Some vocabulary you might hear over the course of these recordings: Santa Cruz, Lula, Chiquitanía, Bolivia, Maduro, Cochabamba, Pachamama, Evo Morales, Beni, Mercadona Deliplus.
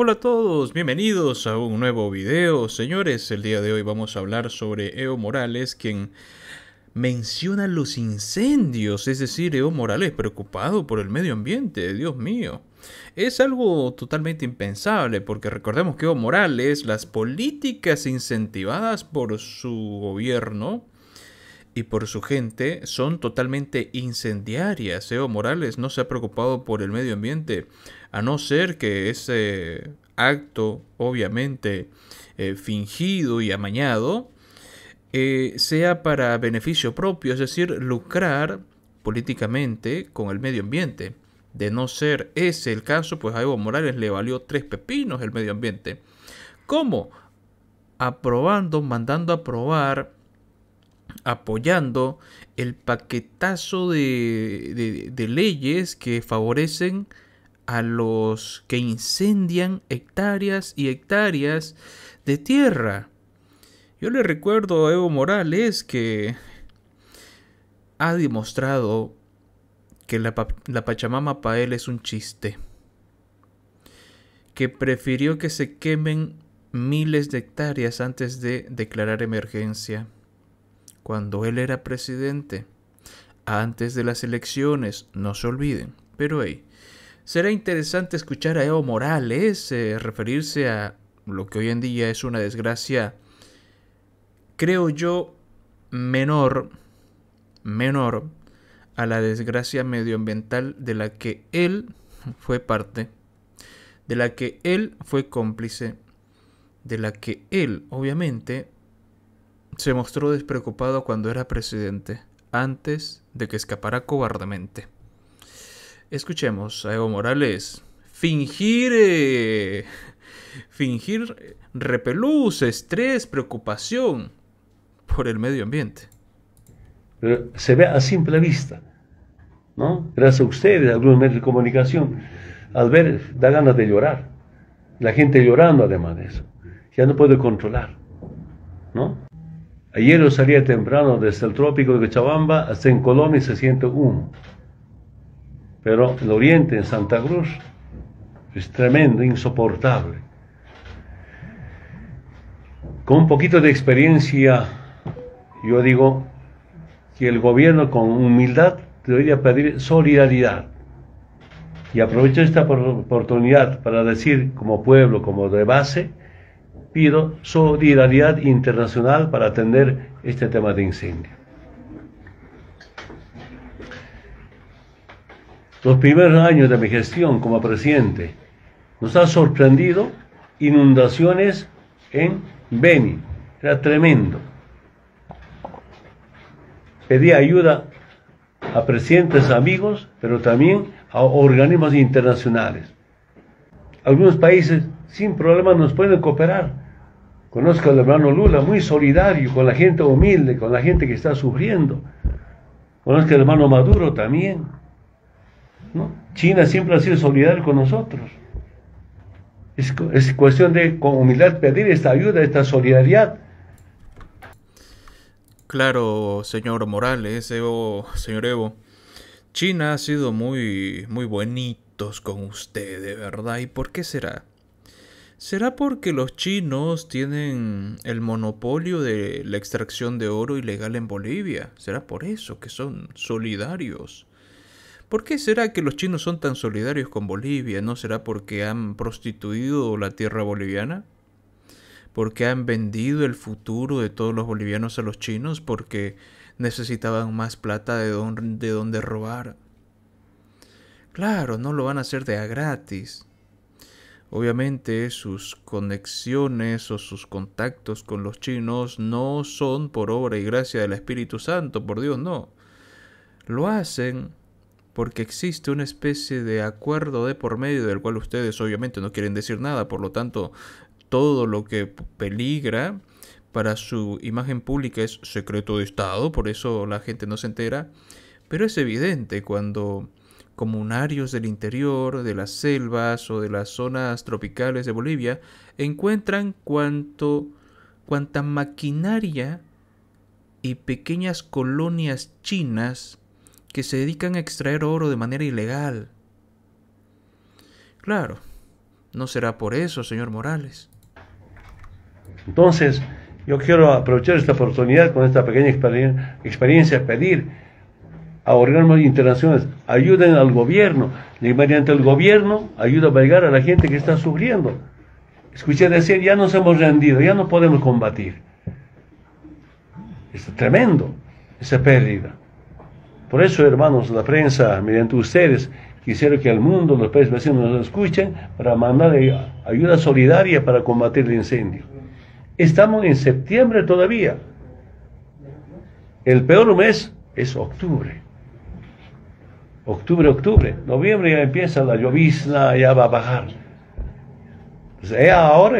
Hola a todos, bienvenidos a un nuevo video. Señores, el día de hoy vamos a hablar sobre Evo Morales, quien menciona los incendios. Es decir, Evo Morales preocupado por el medio ambiente, Dios mío. Es algo totalmente impensable, porque recordemos que Evo Morales, las políticas incentivadas por su gobierno y por su gente son totalmente incendiarias. Evo Morales no se ha preocupado por el medio ambiente, a no ser que ese acto, obviamente fingido y amañado, sea para beneficio propio, es decir, lucrar políticamente con el medio ambiente. De no ser ese el caso, pues a Evo Morales le valió tres pepinos el medio ambiente. ¿Cómo? Aprobando, mandando a aprobar, apoyando el paquetazo de leyes que favorecen a los que incendian hectáreas y hectáreas de tierra. Yo le recuerdo a Evo Morales que ha demostrado que la Pachamama para él es un chiste, que prefirió que se quemen miles de hectáreas antes de declarar emergencia. Cuando él era presidente, antes de las elecciones, no se olviden. Pero hey, será interesante escuchar a Evo Morales referirse a lo que hoy en día es una desgracia, creo yo, menor a la desgracia medioambiental de la que él fue parte, de la que él fue cómplice, de la que él, obviamente, se mostró despreocupado cuando era presidente, antes de que escapara cobardemente. Escuchemos a Evo Morales fingir repelús, estrés, preocupación por el medio ambiente. Pero se ve a simple vista, ¿no? Gracias a ustedes, a algunos medios de comunicación, al ver da ganas de llorar. La gente llorando además de eso. Ya no puede controlar, ¿no? Ayer yo salía temprano desde el trópico de Cochabamba hasta en Colombia y se siente humo. Pero el oriente, en Santa Cruz, es tremendo, insoportable. Con un poquito de experiencia, yo digo que el gobierno con humildad debería pedir solidaridad. Y aprovecho esta oportunidad para decir, como pueblo, como de base, pido solidaridad internacional para atender este tema de incendio. Los primeros años de mi gestión como presidente nos ha sorprendido inundaciones en Beni, era tremendo. Pedí ayuda a presidentes amigos, pero también a organismos internacionales. Algunos países sin problemas nos pueden cooperar. Conozco al hermano Lula, muy solidario con la gente humilde, con la gente que está sufriendo. Conozco al hermano Maduro también, ¿no? China siempre ha sido solidario con nosotros. Es cuestión de con humildad pedir esta ayuda, esta solidaridad. Claro, señor Morales, señor Evo, China ha sido muy bonitos con ustedes, ¿verdad? ¿Y por qué será? ¿Será porque los chinos tienen el monopolio de la extracción de oro ilegal en Bolivia? ¿Será por eso que son solidarios? ¿Por qué será que los chinos son tan solidarios con Bolivia? ¿No será porque han prostituido la tierra boliviana? ¿Porque han vendido el futuro de todos los bolivianos a los chinos? ¿Porque necesitaban más plata de donde robar? Claro, no lo van a hacer de a gratis. Obviamente sus conexiones o sus contactos con los chinos no son por obra y gracia del Espíritu Santo, por Dios, no. Lo hacen porque existe una especie de acuerdo de por medio del cual ustedes obviamente no quieren decir nada, por lo tanto todo lo que peligra para su imagen pública es secreto de Estado, por eso la gente no se entera, pero es evidente cuando comunarios del interior, de las selvas o de las zonas tropicales de Bolivia, encuentran cuanta maquinaria y pequeñas colonias chinas que se dedican a extraer oro de manera ilegal. Claro, No será por eso, señor Morales. Entonces, yo quiero aprovechar esta oportunidad con esta pequeña experiencia, pedir a organismos internacionales, ayuden al gobierno, y mediante el gobierno, ayuda a llegar a la gente que está sufriendo. Escuché decir, ya nos hemos rendido, ya no podemos combatir. Es tremendo esa pérdida. Por eso, hermanos, la prensa, mediante ustedes, quisiera que el mundo, los países vecinos nos escuchen para mandar ayuda solidaria para combatir el incendio. Estamos en septiembre todavía. El peor mes es octubre. Octubre, octubre. Noviembre ya empieza la llovizna, ya va a bajar. Pues ahora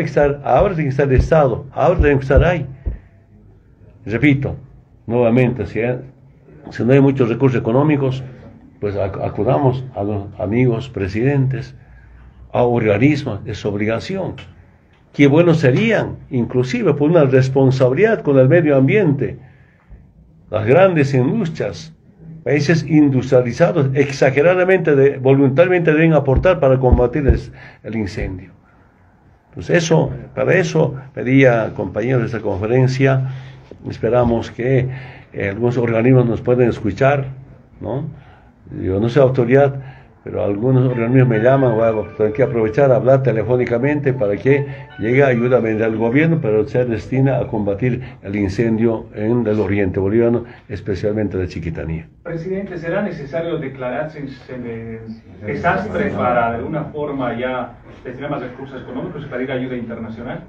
tiene que estar de estado, ahora tiene que estar ahí. Repito, nuevamente, si no hay muchos recursos económicos, pues acudamos a los amigos presidentes, a organismos, es obligación. Qué buenos serían, inclusive por una responsabilidad con el medio ambiente. Las grandes industrias, países industrializados, exageradamente, voluntariamente deben aportar para combatir el incendio. Pues eso, para eso pedía, compañeros de esta conferencia, esperamos que algunos organismos nos puedan escuchar, ¿no? Yo no soy autoridad, pero algunos organismos me llaman, bueno, tengo que aprovechar a hablar telefónicamente para que llegue ayuda del gobierno, pero se destina a combatir el incendio en el oriente boliviano, especialmente de Chiquitanía. Presidente, ¿será necesario declararse el desastre para de alguna forma ya destinar más recursos económicos y pedir ayuda internacional?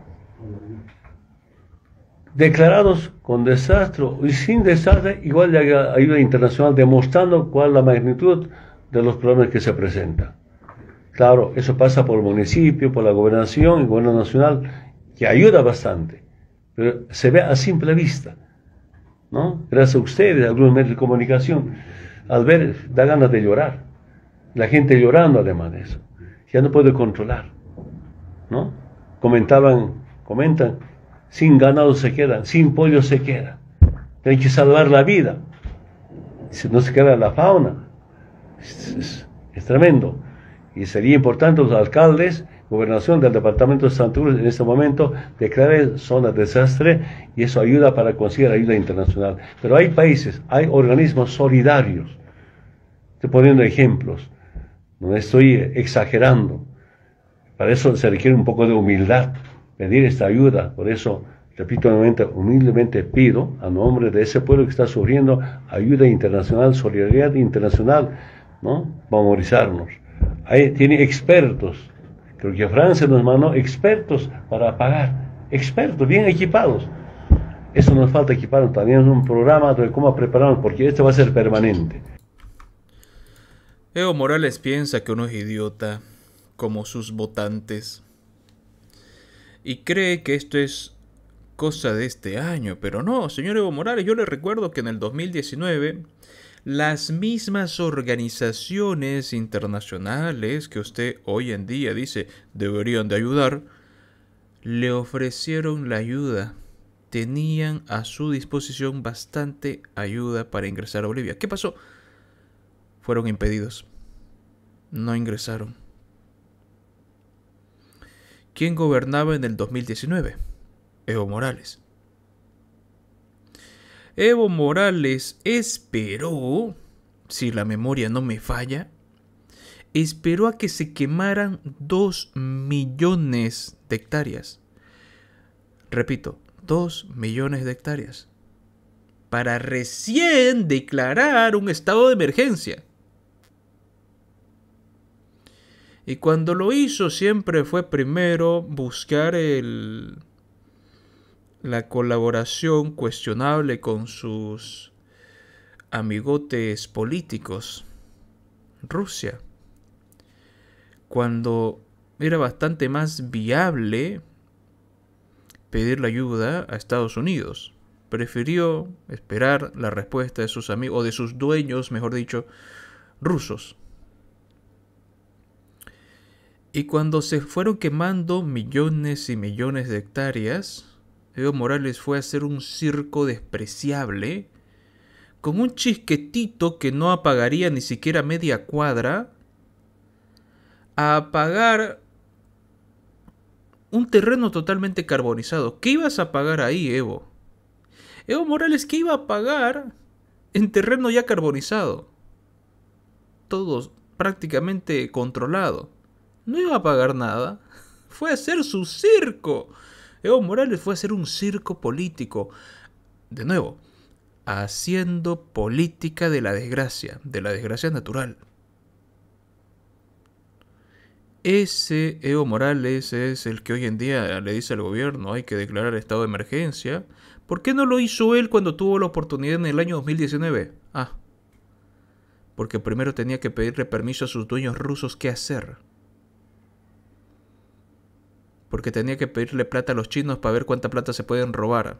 Declarados con desastre y sin desastre, igual de ayuda internacional, demostrando cuál es la magnitud de los problemas que se presentan. Claro, eso pasa por el municipio, por la gobernación y el gobierno nacional, que ayuda bastante, pero se ve a simple vista, ¿no? Gracias a ustedes, a algunos medios de comunicación, al ver, da ganas de llorar. La gente llorando además de eso. Ya no puede controlar, ¿no? Comentan, sin ganado se quedan, sin pollo se quedan. Hay que salvar la vida. Si no se queda la fauna, es tremendo. Y sería importante los alcaldes, gobernación del departamento de Santa Cruz en este momento, declarar zona de desastre y eso ayuda para conseguir ayuda internacional. Pero hay países, hay organismos solidarios. Estoy poniendo ejemplos, no estoy exagerando. Para eso se requiere un poco de humildad, pedir esta ayuda. Por eso, repito nuevamente, humildemente pido a nombre de ese pueblo que está sufriendo ayuda internacional, solidaridad internacional, ¿no? Valorizarnos. Ahí tiene expertos, creo que Francia nos mandó expertos para pagar, expertos bien equipados. Eso nos falta equiparnos, también es un programa de cómo prepararnos, porque esto va a ser permanente. Evo Morales piensa que uno es idiota, como sus votantes, y cree que esto es cosa de este año. Pero no, señor Evo Morales, yo le recuerdo que en el 2019 las mismas organizaciones internacionales que usted hoy en día dice deberían de ayudar, le ofrecieron la ayuda. Tenían a su disposición bastante ayuda para ingresar a Bolivia. ¿Qué pasó? Fueron impedidos. No ingresaron. ¿Quién gobernaba en el 2019? Evo Morales. Evo Morales esperó, si la memoria no me falla, esperó a que se quemaran 2 millones de hectáreas. Repito, 2 millones de hectáreas. Para recién declarar un estado de emergencia. Y cuando lo hizo siempre fue primero buscar la colaboración cuestionable con sus amigotes políticos. Rusia. Cuando era bastante más viable pedir la ayuda a Estados Unidos. Prefirió esperar la respuesta de sus amigos, o de sus dueños, mejor dicho, rusos. Y cuando se fueron quemando millones y millones de hectáreas, Evo Morales fue a hacer un circo despreciable, con un chisquetito que no apagaría ni siquiera media cuadra, a apagar un terreno totalmente carbonizado. ¿Qué ibas a pagar ahí, Evo? Evo Morales, ¿qué iba a pagar en terreno ya carbonizado? Todo prácticamente controlado. No iba a pagar nada. Fue a hacer su circo. Evo Morales fue a hacer un circo político. De nuevo, haciendo política de la desgracia natural. Ese Evo Morales es el que hoy en día le dice al gobierno hay que declarar estado de emergencia. ¿Por qué no lo hizo él cuando tuvo la oportunidad en el año 2019? Ah, porque primero tenía que pedirle permiso a sus dueños rusos qué hacer. Porque tenía que pedirle plata a los chinos para ver cuánta plata se pueden robar.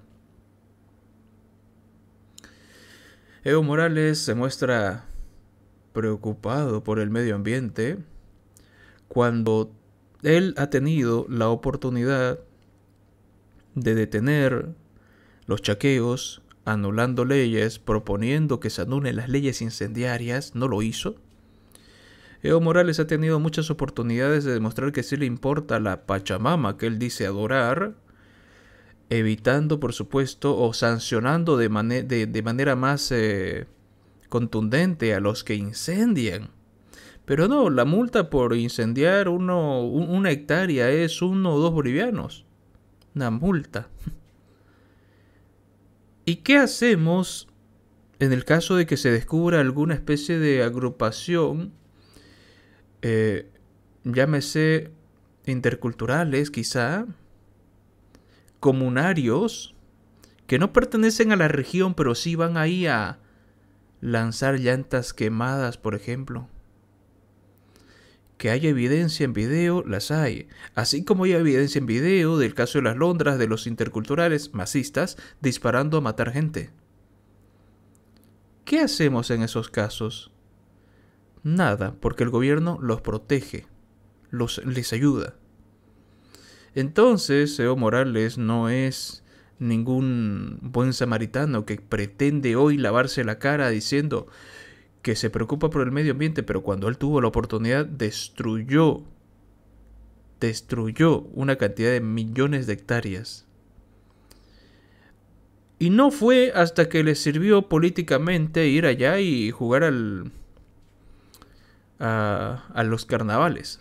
Evo Morales se muestra preocupado por el medio ambiente cuando él ha tenido la oportunidad de detener los chaqueos, anulando leyes, proponiendo que se anulen las leyes incendiarias, no lo hizo. Evo Morales ha tenido muchas oportunidades de demostrar que sí le importa la Pachamama que él dice adorar, evitando, por supuesto, o sancionando de manera más contundente a los que incendian. Pero no, la multa por incendiar una hectárea es 1 o 2 bolivianos. Una multa. ¿Y qué hacemos en el caso de que se descubra alguna especie de agrupación? Llámese interculturales quizá, comunarios que no pertenecen a la región pero sí van ahí a lanzar llantas quemadas, por ejemplo. Que haya evidencia en video, las hay, así como hay evidencia en video del caso de las Londras, de los interculturales masistas disparando a matar gente. ¿Qué hacemos en esos casos? Nada, porque el gobierno los protege, les ayuda. Entonces, Evo Morales no es ningún buen samaritano que pretende hoy lavarse la cara diciendo que se preocupa por el medio ambiente, pero cuando él tuvo la oportunidad destruyó una cantidad de millones de hectáreas. Y no fue hasta que le sirvió políticamente ir allá y jugar a los carnavales.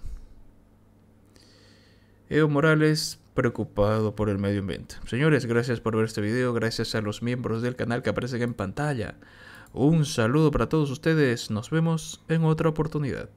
Evo Morales preocupado por el medio ambiente. Señores, gracias por ver este video, gracias a los miembros del canal que aparecen en pantalla. Un saludo para todos ustedes, nos vemos en otra oportunidad.